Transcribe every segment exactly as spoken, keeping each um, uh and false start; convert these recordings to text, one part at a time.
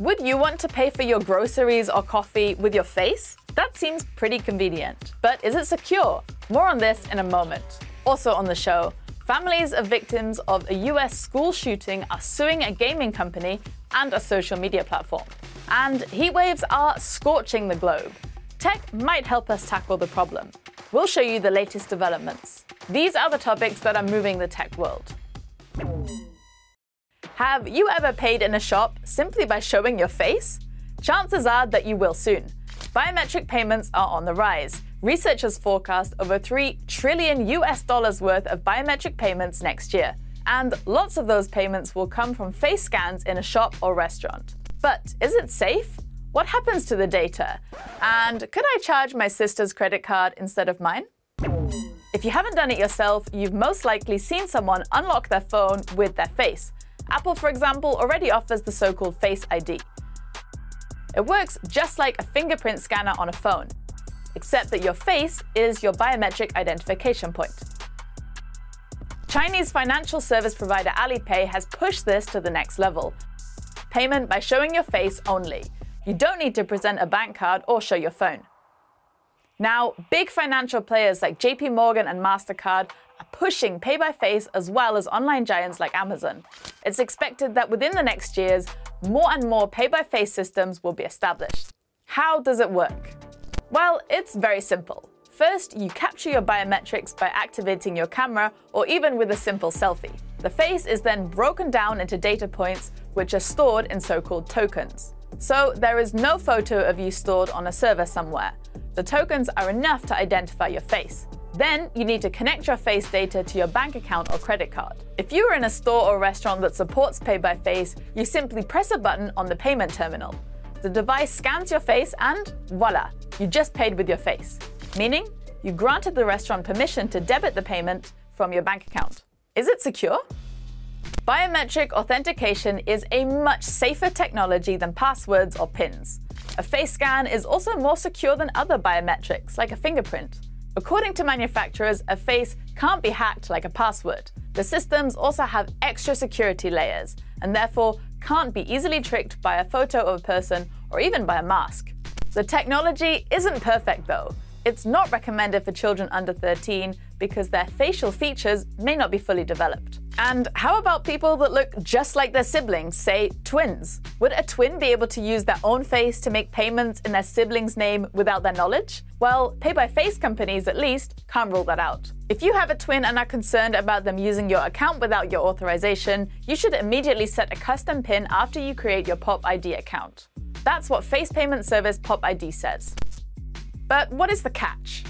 Would you want to pay for your groceries or coffee with your face? That seems pretty convenient. But is it secure? More on this in a moment. Also on the show, families of victims of a U S school shooting are suing a gaming company and a social media platform. And heatwaves are scorching the globe. Tech might help us tackle the problem. We'll show you the latest developments. These are the topics that are moving the tech world. Have you ever paid in a shop simply by showing your face? Chances are that you will soon. Biometric payments are on the rise. Researchers forecast over three trillion U S dollars worth of biometric payments next year. And lots of those payments will come from face scans in a shop or restaurant. But is it safe? What happens to the data? And could I charge my sister's credit card instead of mine? If you haven't done it yourself, you've most likely seen someone unlock their phone with their face. Apple, for example, already offers the so-called Face I D. It works just like a fingerprint scanner on a phone, except that your face is your biometric identification point. Chinese financial service provider Alipay has pushed this to the next level. Payment by showing your face only. You don't need to present a bank card or show your phone. Now, big financial players like J P Morgan and MasterCard are pushing pay-by-face as well as online giants like Amazon. It's expected that within the next years, more and more pay-by-face systems will be established. How does it work? Well, it's very simple. First, you capture your biometrics by activating your camera or even with a simple selfie. The face is then broken down into data points, which are stored in so-called tokens. So there is no photo of you stored on a server somewhere. The tokens are enough to identify your face. Then you need to connect your face data to your bank account or credit card. If you are in a store or restaurant that supports Pay by Face, you simply press a button on the payment terminal. The device scans your face and voila, you just paid with your face. Meaning, you granted the restaurant permission to debit the payment from your bank account. Is it secure? Biometric authentication is a much safer technology than passwords or pins. A face scan is also more secure than other biometrics, like a fingerprint. According to manufacturers, a face can't be hacked like a password. The systems also have extra security layers and therefore can't be easily tricked by a photo of a person or even by a mask. The technology isn't perfect though. It's not recommended for children under thirteen because their facial features may not be fully developed. And how about people that look just like their siblings, say twins? Would a twin be able to use their own face to make payments in their sibling's name without their knowledge? Well, pay-by-face companies, at least, can't rule that out. If you have a twin and are concerned about them using your account without your authorization, you should immediately set a custom PIN after you create your Pop I D account. That's what face payment service Pop I D says. But what is the catch?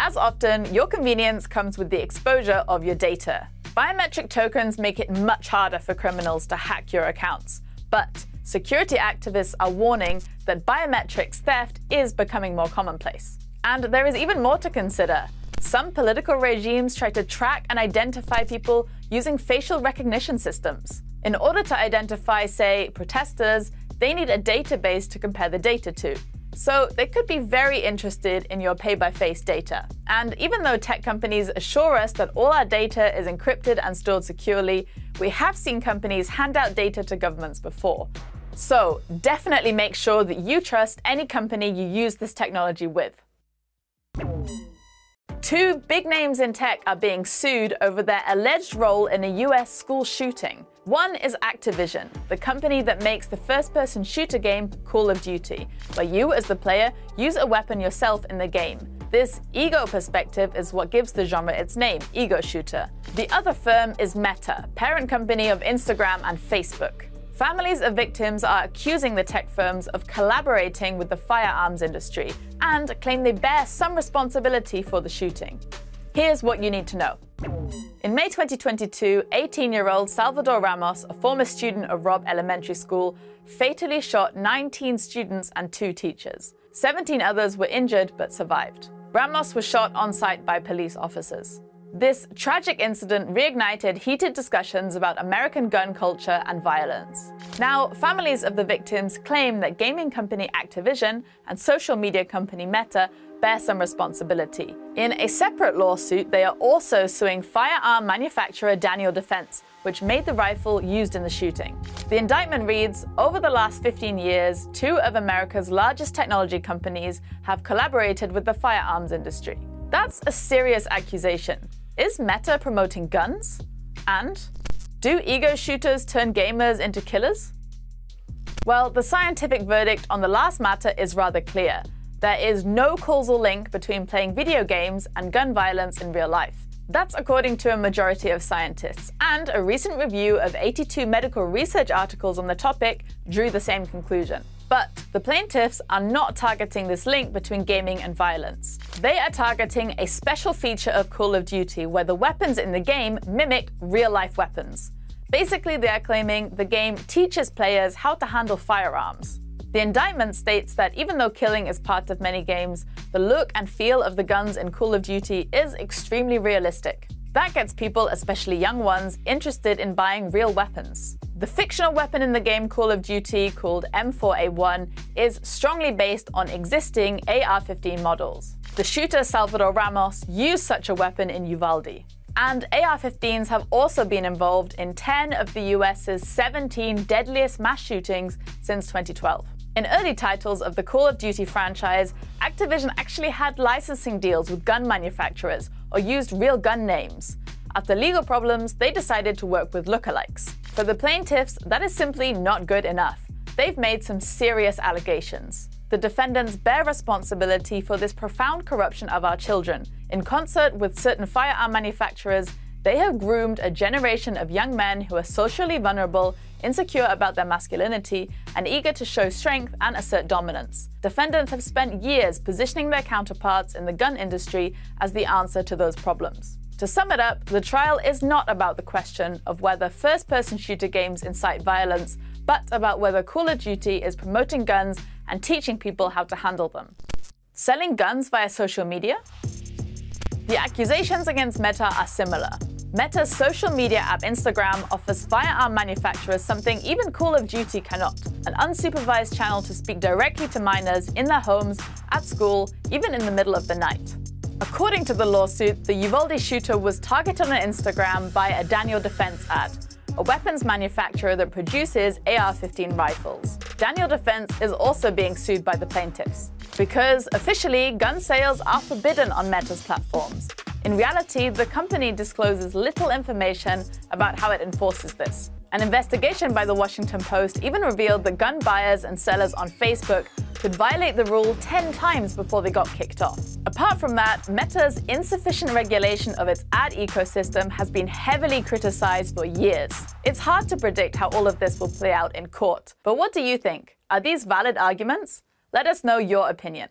As often, your convenience comes with the exposure of your data. Biometric tokens make it much harder for criminals to hack your accounts. But security activists are warning that biometrics theft is becoming more commonplace. And there is even more to consider. Some political regimes try to track and identify people using facial recognition systems. In order to identify, say, protesters, they need a database to compare the data to. So they could be very interested in your pay-by-face data. And even though tech companies assure us that all our data is encrypted and stored securely, we have seen companies hand out data to governments before. So definitely make sure that you trust any company you use this technology with. Two big names in tech are being sued over their alleged role in a U S school shooting. One is Activision, the company that makes the first-person shooter game Call of Duty, where you, as the player, use a weapon yourself in the game. This ego perspective is what gives the genre its name, ego shooter. The other firm is Meta, parent company of Instagram and Facebook. Families of victims are accusing the tech firms of collaborating with the firearms industry and claim they bear some responsibility for the shooting. Here's what you need to know. In May twenty twenty-two, eighteen-year-old Salvador Ramos, a former student of Robb Elementary School, fatally shot nineteen students and two teachers. seventeen others were injured but survived. Ramos was shot on site by police officers. This tragic incident reignited heated discussions about American gun culture and violence. Now, families of the victims claim that gaming company Activision and social media company Meta bear some responsibility. In a separate lawsuit, they are also suing firearm manufacturer Daniel Defense, which made the rifle used in the shooting. The indictment reads, over the last fifteen years, two of America's largest technology companies have collaborated with the firearms industry. That's a serious accusation. Is Meta promoting guns? And do ego shooters turn gamers into killers? Well, the scientific verdict on the last matter is rather clear. There is no causal link between playing video games and gun violence in real life. That's according to a majority of scientists, and a recent review of eighty-two medical research articles on the topic drew the same conclusion. But the plaintiffs are not targeting this link between gaming and violence. They are targeting a special feature of Call of Duty where the weapons in the game mimic real-life weapons. Basically, they are claiming the game teaches players how to handle firearms. The indictment states that even though killing is part of many games, the look and feel of the guns in Call of Duty is extremely realistic. That gets people, especially young ones, interested in buying real weapons. The fictional weapon in the game Call of Duty, called M four A one, is strongly based on existing A R fifteen models. The shooter Salvador Ramos used such a weapon in Uvalde. And A R fifteens have also been involved in ten of the U S's seventeen deadliest mass shootings since twenty twelve. In early titles of the Call of Duty franchise, Activision actually had licensing deals with gun manufacturers or used real gun names. After legal problems, they decided to work with lookalikes. For the plaintiffs, that is simply not good enough. They've made some serious allegations. The defendants bear responsibility for this profound corruption of our children. In concert with certain firearm manufacturers, they have groomed a generation of young men who are socially vulnerable, insecure about their masculinity, and eager to show strength and assert dominance. Defendants have spent years positioning their counterparts in the gun industry as the answer to those problems. To sum it up, the trial is not about the question of whether first-person shooter games incite violence, but about whether Call of Duty is promoting guns and teaching people how to handle them. Selling guns via social media? The accusations against Meta are similar. Meta's social media app Instagram offers firearm manufacturers something even Call of Duty cannot, an unsupervised channel to speak directly to minors in their homes, at school, even in the middle of the night. According to the lawsuit, the Uvalde shooter was targeted on Instagram by a Daniel Defense ad, a weapons manufacturer that produces A R fifteen rifles. Daniel Defense is also being sued by the plaintiffs, because officially, gun sales are forbidden on Meta's platforms. In reality, the company discloses little information about how it enforces this. An investigation by the Washington Post even revealed that gun buyers and sellers on Facebook could violate the rule ten times before they got kicked off. Apart from that, Meta's insufficient regulation of its ad ecosystem has been heavily criticized for years. It's hard to predict how all of this will play out in court. But what do you think? Are these valid arguments? Let us know your opinion.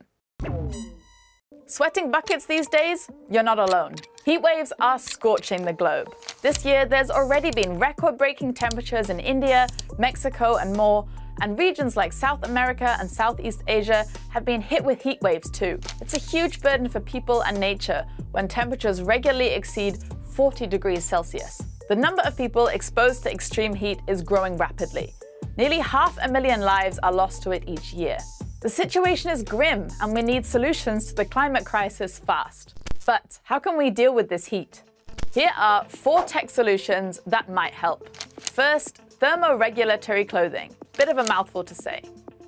Sweating buckets these days? You're not alone. Heat waves are scorching the globe. This year, there's already been record-breaking temperatures in India, Mexico, and more, and regions like South America and Southeast Asia have been hit with heat waves too. It's a huge burden for people and nature when temperatures regularly exceed forty degrees Celsius. The number of people exposed to extreme heat is growing rapidly. Nearly half a million lives are lost to it each year. The situation is grim, and we need solutions to the climate crisis fast. But how can we deal with this heat? Here are four tech solutions that might help. First, thermoregulatory clothing. Bit of a mouthful to say.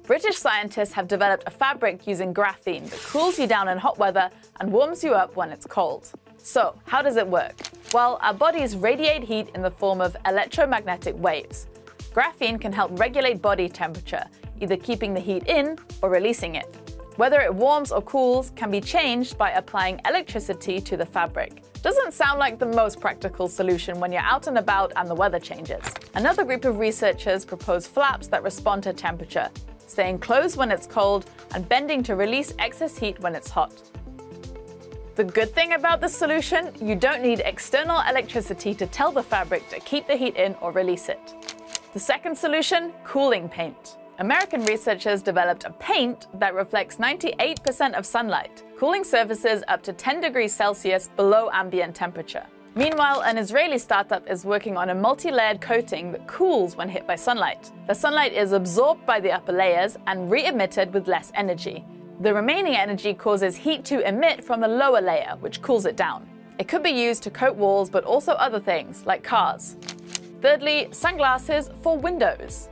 British scientists have developed a fabric using graphene that cools you down in hot weather and warms you up when it's cold. So, how does it work? Well, our bodies radiate heat in the form of electromagnetic waves. Graphene can help regulate body temperature, either keeping the heat in or releasing it. Whether it warms or cools can be changed by applying electricity to the fabric. Doesn't sound like the most practical solution when you're out and about and the weather changes. Another group of researchers propose flaps that respond to temperature, staying closed when it's cold and bending to release excess heat when it's hot. The good thing about this solution, you don't need external electricity to tell the fabric to keep the heat in or release it. The second solution, cooling paint. American researchers developed a paint that reflects ninety-eight percent of sunlight, cooling surfaces up to ten degrees Celsius below ambient temperature. Meanwhile, an Israeli startup is working on a multi-layered coating that cools when hit by sunlight. The sunlight is absorbed by the upper layers and re-emitted with less energy. The remaining energy causes heat to emit from the lower layer, which cools it down. It could be used to coat walls, but also other things, like cars. Thirdly, sunglasses for windows.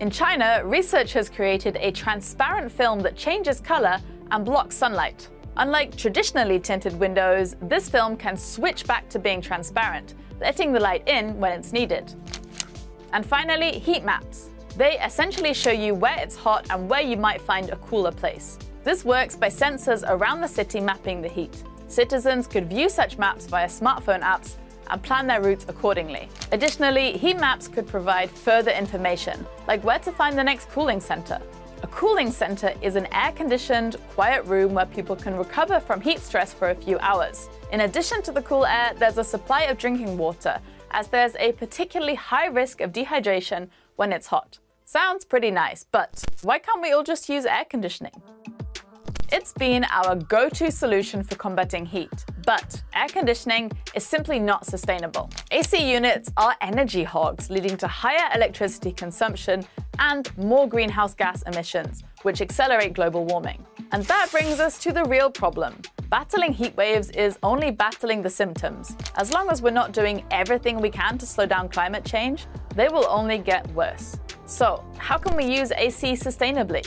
In China, researchers created a transparent film that changes color and blocks sunlight. Unlike traditionally tinted windows, this film can switch back to being transparent, letting the light in when it's needed. And finally, heat maps. They essentially show you where it's hot and where you might find a cooler place. This works by sensors around the city mapping the heat. Citizens could view such maps via smartphone apps and plan their routes accordingly. Additionally, heat maps could provide further information, like where to find the next cooling center. A cooling center is an air-conditioned, quiet room where people can recover from heat stress for a few hours. In addition to the cool air, there's a supply of drinking water, as there's a particularly high risk of dehydration when it's hot. Sounds pretty nice, but why can't we all just use air conditioning? It's been our go-to solution for combating heat, but air conditioning is simply not sustainable. A C units are energy hogs, leading to higher electricity consumption and more greenhouse gas emissions, which accelerate global warming. And that brings us to the real problem. Battling heat waves is only battling the symptoms. As long as we're not doing everything we can to slow down climate change, they will only get worse. So, how can we use A C sustainably?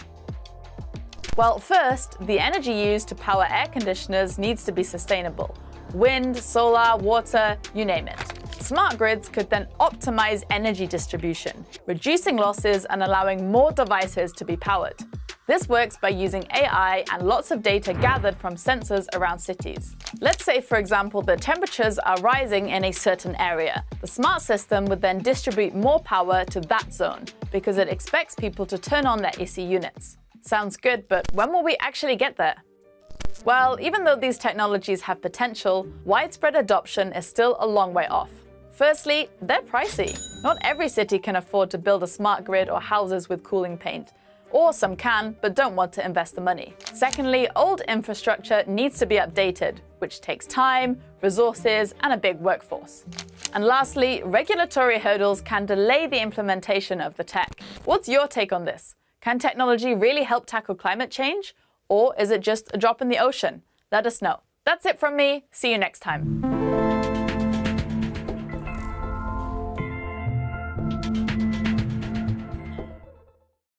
Well, first, the energy used to power air conditioners needs to be sustainable. Wind, solar, water, you name it. Smart grids could then optimize energy distribution, reducing losses and allowing more devices to be powered. This works by using A I and lots of data gathered from sensors around cities. Let's say, for example, the temperatures are rising in a certain area. The smart system would then distribute more power to that zone because it expects people to turn on their A C units. Sounds good, but when will we actually get there? Well, even though these technologies have potential, widespread adoption is still a long way off. Firstly, they're pricey. Not every city can afford to build a smart grid or houses with cooling paint. Or some can, but don't want to invest the money. Secondly, old infrastructure needs to be updated, which takes time, resources, and a big workforce. And lastly, regulatory hurdles can delay the implementation of the tech. What's your take on this? Can technology really help tackle climate change? Or is it just a drop in the ocean? Let us know. That's it from me. See you next time.